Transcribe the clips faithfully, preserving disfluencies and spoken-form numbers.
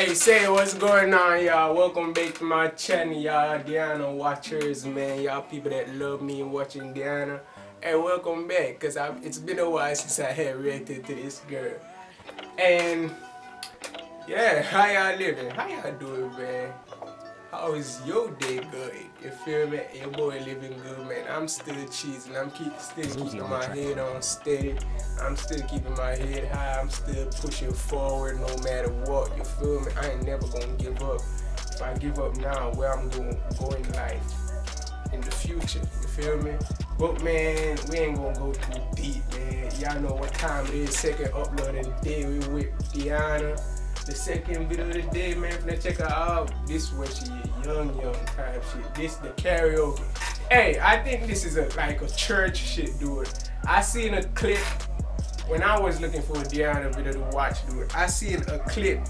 Hey, say what's going on, y'all? Welcome back to my channel, y'all. Diana watchers, man. Y'all people that love me watching Diana. Hey, welcome back, because it's been a while since I had reacted to this girl. And, yeah, how y'all living? How y'all doing, man? How is your day going? You feel me? Your boy living good, man. I'm still cheesing. I'm keep, still keeping my head on steady. I'm still keeping my head high. I'm still pushing forward no matter what. You feel me? I ain't never gonna give up. If I give up now, where I'm gonna go in life in the future. You feel me? But man, we ain't gonna go too deep, man. Y'all know what time it is. Second upload of the day. We with Diana. The second video of the day, man. If you check her out, this what she is, young, young type shit. This the karaoke. Hey, I think this is a like a church shit, dude. I seen a clip when I was looking for a Diana video to watch, dude. I seen a clip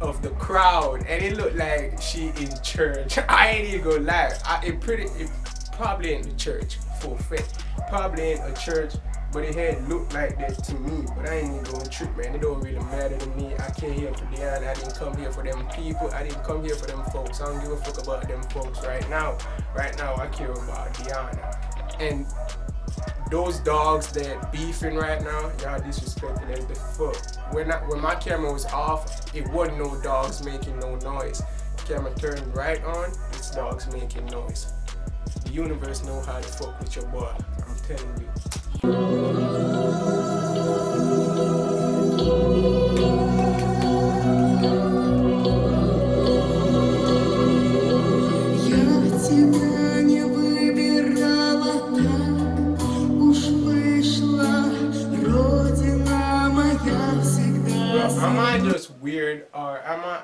of the crowd, and it looked like she in church. I ain't even gonna lie. I, it pretty, it probably in the church for a fact. Probably in a church. But it had looked like that to me, but I ain't even gonna trip, man. It don't really matter to me. I came here for Diana. I didn't come here for them people. I didn't come here for them folks. I don't give a fuck about them folks right now. Right now, I care about Diana. And those dogs that beefing right now, y'all disrespecting as the fuck. When, I, when my camera was off, it wasn't no dogs making no noise. Camera turned right on, it's dogs making noise. The universe know how to fuck with your boy. I'm telling you. Am I just weird, or am I,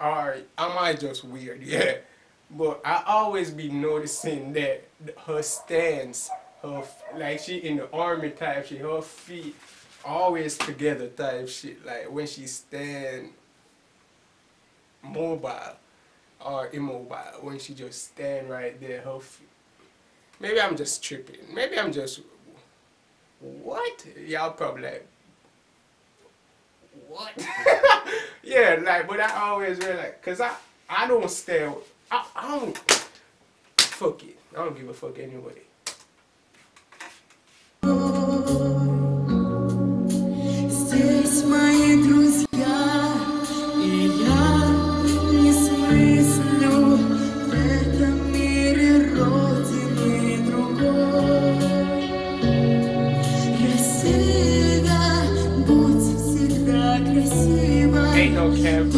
or am I just weird? Yeah, but I always be noticing that her stance. Her, like she in the army type shit, her feet always together type shit, like when she stand mobile or immobile, when she just stand right there, her feet. Maybe I'm just tripping, maybe I'm just, what? Y'all probably like, what? Yeah, like, but I always realize, cause I, I don't stand, I, I don't, fuck it, I don't give a fuck anyway. Ain't no camera.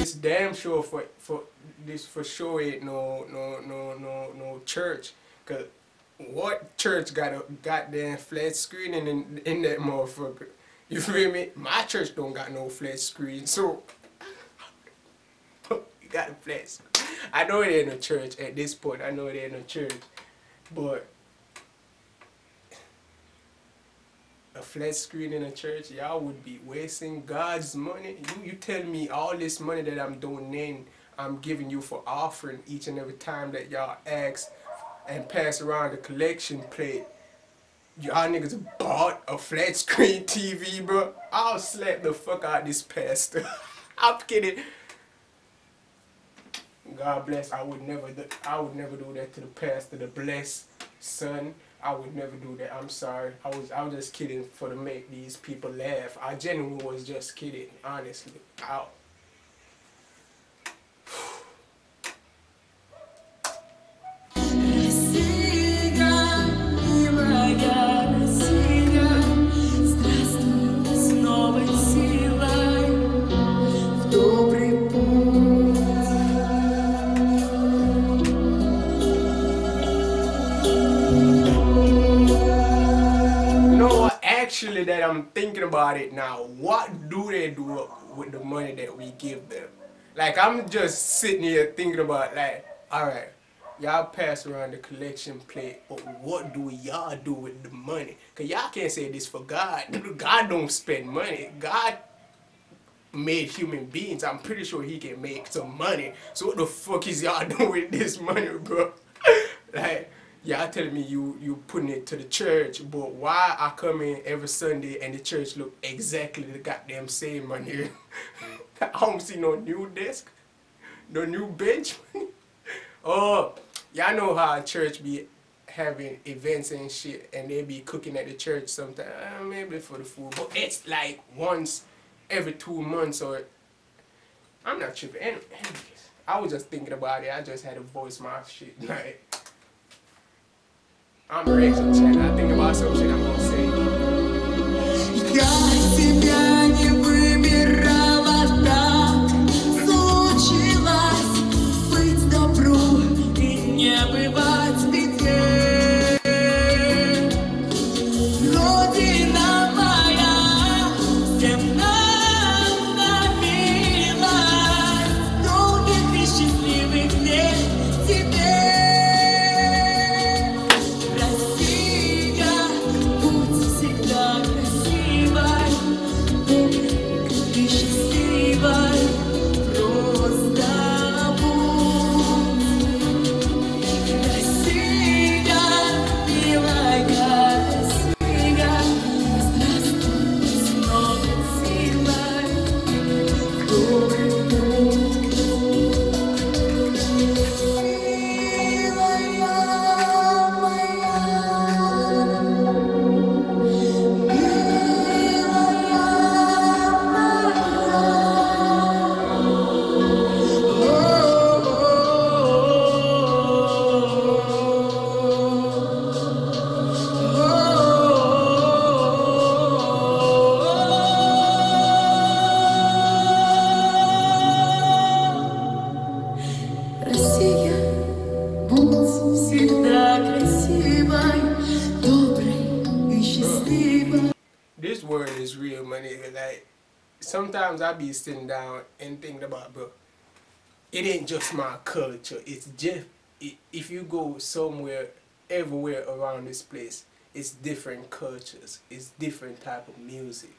It's damn sure for for this for sure ain't no no no no no church. Cause what church got a goddamn flat screen in in that motherfucker? You feel me? My church don't got no flat screen, so you got a flat screen. I know it ain't no church at this point. I know it ain't no church, but. A flat screen in a church, y'all would be wasting God's money. You, you tell me all this money that I'm donating, I'm giving you for offering each and every time that y'all ask and pass around the collection plate. Y'all niggas bought a flat screen T V, bro. I'll slap the fuck out this pastor. I'm kidding. God bless. I would never. Do, I would never do that to the pastor. The blessed son. I would never do that. I'm sorry. I was I was just kidding for to make these people laugh. I genuinely was just kidding, honestly. I, Actually, that I'm thinking about it now, what do they do with the money that we give them? Like, I'm just sitting here thinking about, like, alright, y'all pass around the collection plate, but what do y'all do with the money? Because y'all can't say this for God. God don't spend money. God made human beings. I'm pretty sure he can make some money. So what the fuck is y'all doing with this money, bro? Like, y'all telling me you you putting it to the church, but why I come in every Sunday and the church look exactly the goddamn same on here? I don't see no new desk, no new bench. Oh, y'all know how church be having events and shit, and they be cooking at the church sometimes, uh, maybe for the food, but it's like once every two months or I'm not tripping. Anyways, I was just thinking about it. I just had to voice my shit. Like, I'm a reaction chat. I think about some shit I'm gonna say. This word is real, my nigga. Like, sometimes I be sitting down and thinking about, bro, it ain't just my culture. It's just, it, if you go somewhere, everywhere around this place, it's different cultures. It's different type of music.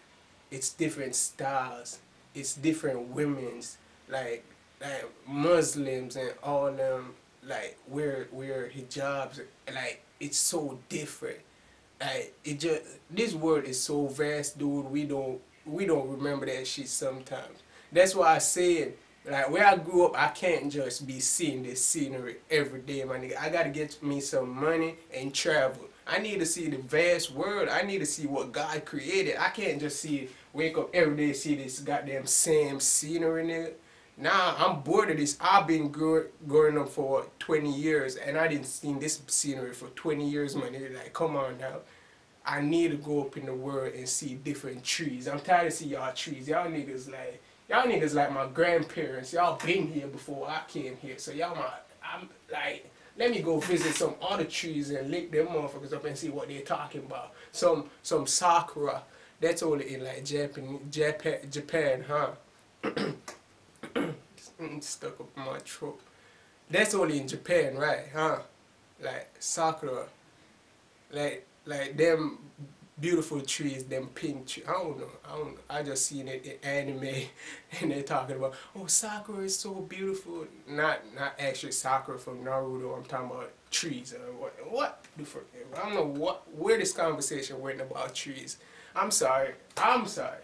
It's different styles. It's different women's. Like, like Muslims and all them, like, wear, wear hijabs. Like, it's so different. Like, it just, this world is so vast, dude. We don't we don't remember that shit sometimes. That's why I said, like, where I grew up, I can't just be seeing this scenery every day, my nigga. I gotta get me some money and travel. I need to see the vast world. I need to see what God created. I can't just see, wake up every day, see this goddamn same scenery, nigga. Nah, I'm bored of this. I've been growing up for twenty years, and I didn't see this scenery for twenty years, man. They're like, come on now. I need to go up in the world and see different trees. I'm tired of seeing y'all trees. Y'all niggas like, y'all niggas like my grandparents. Y'all been here before I came here. So y'all my, I'm like, let me go visit some other trees and lick them motherfuckers up and see what they're talking about. Some, some sakura. That's only in like Japan, Japan, Japan, huh? Stuck up my throat. That's only in Japan, right? Huh? Like sakura, like like them beautiful trees, them pink trees. I don't know. I don't. Know. I just seen it in anime, and they're talking about, oh, sakura is so beautiful. Not not actually sakura from Naruto. I'm talking about trees. Or what? What the fuck? I don't know what where this conversation went about trees. I'm sorry. I'm sorry.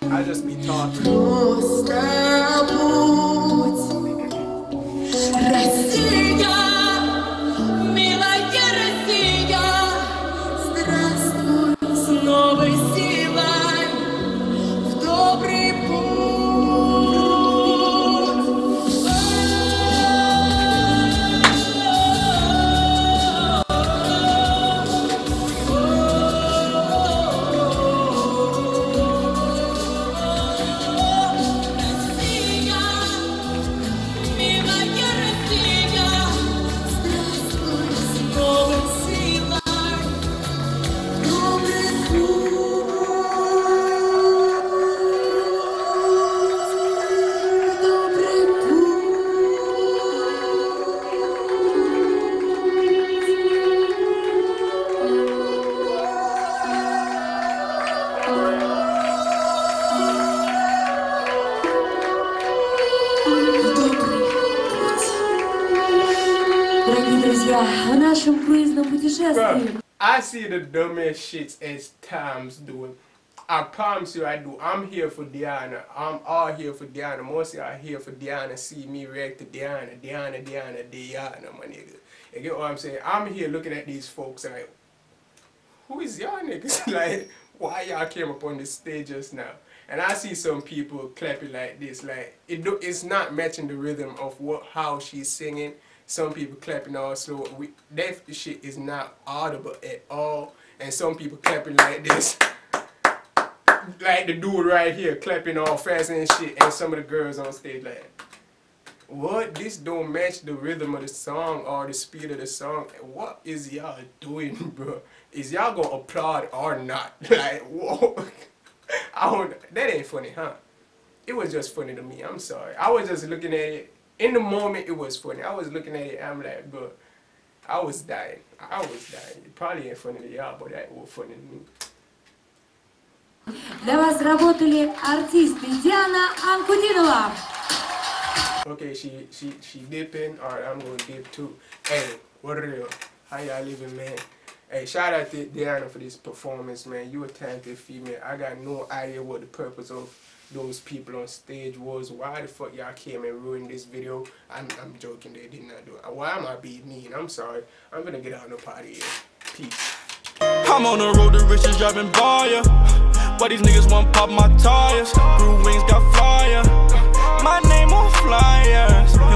I just be talking. Yeah. Да, в нашем круизном путешествии. I see the dumbest shit as times doing. I promise you I do. I'm here for Diana. I'm all here for Diana. Mostly I'm here for Diana. See me react to Diana. Diana, Diana, Diana, my nigga. You get what I'm saying? I'm here looking at these folks and like, who is y'all niggas? Like, why y'all came up on this stage just now? And I see some people clapping like this. Like, it do, it's not matching the rhythm of what how she's singing. Some people clapping all slow. We, that shit is not audible at all. And some people clapping like this. Like the dude right here clapping all fast and shit. And some of the girls on stage like, what? This don't match the rhythm of the song or the speed of the song. What is y'all doing, bro? Is y'all gonna applaud or not? Like, whoa. I don't, that ain't funny, huh? It was just funny to me. I'm sorry. I was just looking at it. In the moment, it was funny. I was looking at it, I'm like, bro, I was dying. I was dying. It probably ain't funny to y'all, but that was funny to me. Для вас работали артисты Диана Анкудинова. Okay, she she she dipping, or I'm gonna dip too. Hey, what real? How y'all living, man? Hey, shout out to Diana for this performance, man. You a talented female. I got no idea what the purpose of those people on stage was. Why the fuck y'all came and ruined this video? I'm, I'm joking, they did not do it. Why am I being mean? I'm sorry. I'm gonna get out of the party here. Peace. I'm on the road to riches, driving by ya. But these niggas wanna pop my tires. Blue wings got fire. My name on flyers.